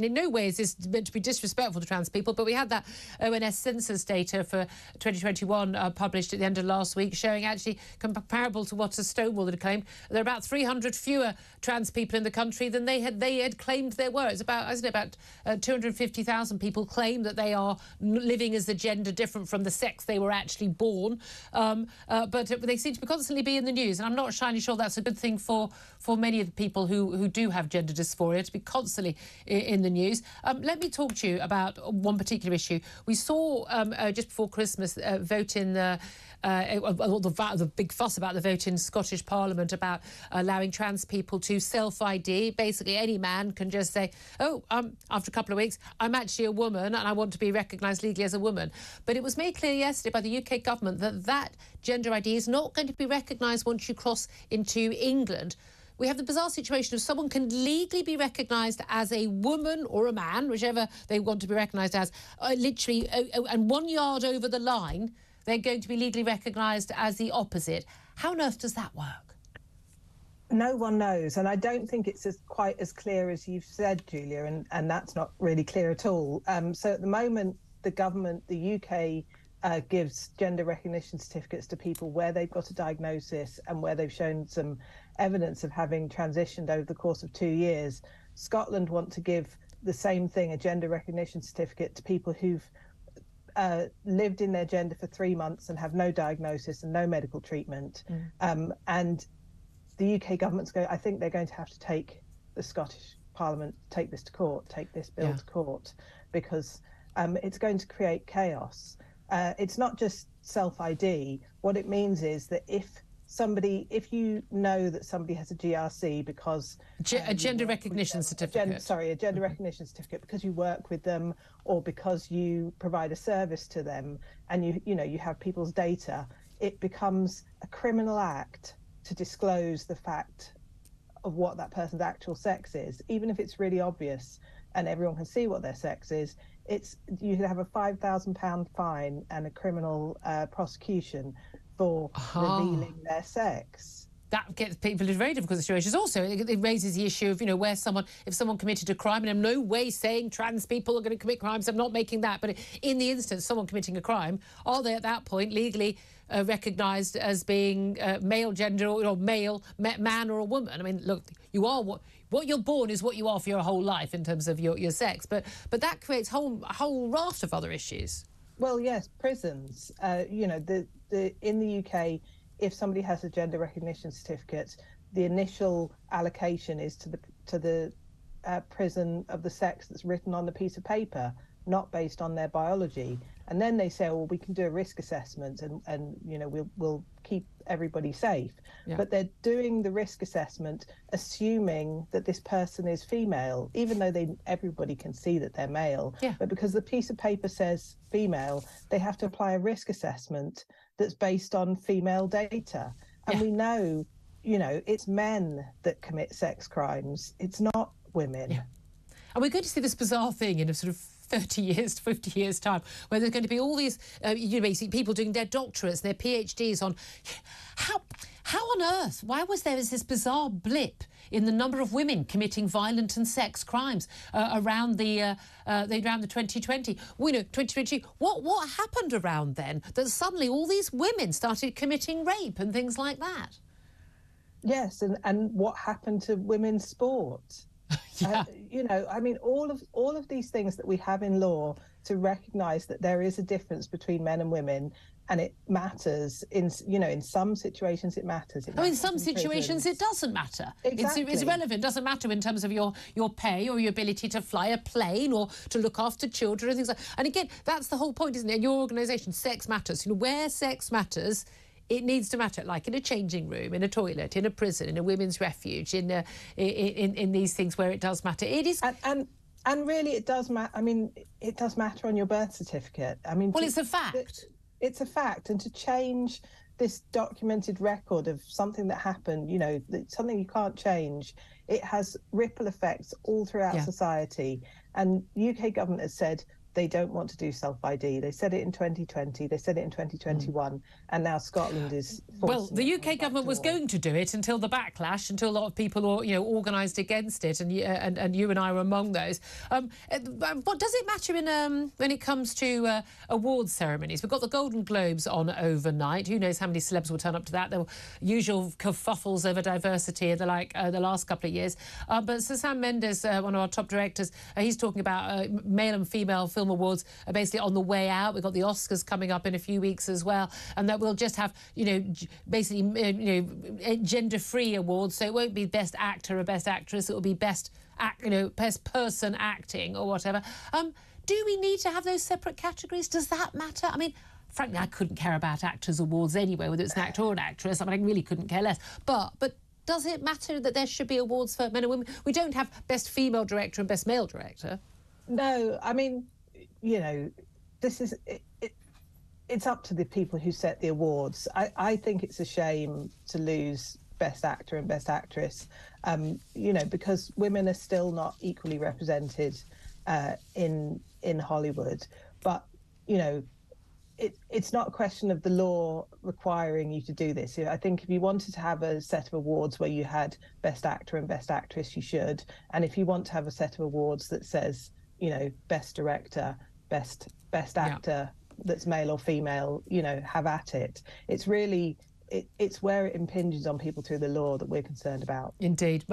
In no way is this meant to be disrespectful to trans people, but we had that ONS census data for 2021 published at the end of last week, showing actually comparable to what Stonewall had claimed, there are about 300 fewer trans people in the country than they had claimed there were. It's about, isn't it, about 250,000 people claim that they are living as the gender different from the sex they were actually born. But they seem to constantly be in the news, and I'm not entirely sure that's a good thing for many of the people who do have gender dysphoria, to be constantly in the news. Let me talk to you about one particular issue. We saw just before Christmas vote in the big fuss about the vote in Scottish Parliament about allowing trans people to self-ID. Basically, any man can just say, oh, after a couple of weeks, I'm actually a woman and I want to be recognised legally as a woman. But it was made clear yesterday by the UK government that that gender ID is not going to be recognised once you cross into England. We have the bizarre situation of someone can legally be recognised as a woman or a man, whichever they want to be recognised as, literally, and 1 yard over the line, they're going to be legally recognised as the opposite. How on earth does that work? No one knows, and I don't think it's quite as clear as you've said, Julia, and that's not really clear at all. So at the moment, the government, the UK, gives gender recognition certificates to people where they've got a diagnosis and where they've shown some evidence of having transitioned over the course of 2 years. Scotland want to give the same thing, a gender recognition certificate, to people who've lived in their gender for 3 months and have no diagnosis and no medical treatment. Mm. And the UK government's I think they're going to have to take the Scottish Parliament, take this to court, take this bill to court, because it's going to create chaos. It's not just self-ID. What it means is that if you know that somebody has a GRC because... a gender recognition certificate. A gender recognition certificate because you work with them or because you provide a service to them and you have people's data, it becomes a criminal act to disclose the fact of what that person's actual sex is, even if it's really obvious and everyone can see what their sex is. You could have a £5,000 fine and a criminal prosecution for revealing their sex. That gets people in very difficult situations. Also, it raises the issue of, where if someone committed a crime, and I'm no way saying trans people are going to commit crimes, I'm not making that, but in the instance, someone committing a crime, are they at that point legally recognised as being male gender or male, man or a woman? I mean, look, you are what you're born is what you are for your whole life in terms of your sex, but that creates whole raft of other issues. Well, yes, prisons. In the UK, if somebody has a gender recognition certificate, the initial allocation is to the prison of the sex that's written on the piece of paper, not based on their biology. And then they say, well, we can do a risk assessment and we'll keep everybody safe. Yeah. But they're doing the risk assessment assuming that this person is female, even though everybody can see that they're male. Yeah. But because the piece of paper says female, they have to apply a risk assessment that's based on female data. And we know, it's men that commit sex crimes. It's not women. Yeah. And we're going to see this bizarre thing in a sort of 30 years to 50 years time, where there's going to be all these basically people doing their doctorates, their PhDs on how on earth, why was there this bizarre blip in the number of women committing violent and sex crimes around the 2020? We know 2020. What happened around then that suddenly all these women started committing rape and things like that? Yes, and what happened to women's sport? Yeah. I mean, all of these things that we have in law to recognise that there is a difference between men and women, and it matters. In some situations it matters. In some situations it doesn't matter. Exactly. It's irrelevant. It doesn't matter in terms of your pay or your ability to fly a plane or to look after children and things like that. And again, that's the whole point, isn't it? In your organisation, sex matters. Where sex matters, it needs to matter, like in a changing room, in a toilet, in a prison, in a women's refuge, in these things where it does matter. It is, and really it does matter. I mean, it does matter on your birth certificate. I mean, it's a fact. It's a fact, and to change this documented record of something that happened, something you can't change, it has ripple effects all throughout society. And UK government has said they don't want to do self-ID. They said it in 2020, they said it in 2021, and now Scotland is... Well, the UK government was going to do it until the backlash, until a lot of people, you know, organised against it, and you and I were among those. What does it matter in when it comes to awards ceremonies? We've got the Golden Globes on overnight. Who knows how many celebs will turn up to that? The usual kerfuffles over diversity and the like the last couple of years. But Sir Sam Mendes, one of our top directors, he's talking about male and female film awards are basically on the way out. We've got the Oscars coming up in a few weeks as well, and that we'll just have, you know, basically, gender-free awards. So it won't be best actor or best actress. It will be best, best person acting or whatever. Do we need to have those separate categories? Does that matter? I mean, frankly, I couldn't care about actors' awards anyway, whether it's an actor or an actress. I mean, I really couldn't care less. But does it matter that there should be awards for men and women? We don't have best female director and best male director. No, I mean, you know, this is it's up to the people who set the awards. I think it's a shame to lose best actor and best actress, you know, because women are still not equally represented in Hollywood. But, you know, it's not a question of the law requiring you to do this. I think if you wanted to have a set of awards where you had best actor and best actress, you should. And if you want to have a set of awards that says, you know, best director, best actor, that's male or female, you know, have at it. It's really, it's where it impinges on people through the law that we're concerned about. Indeed.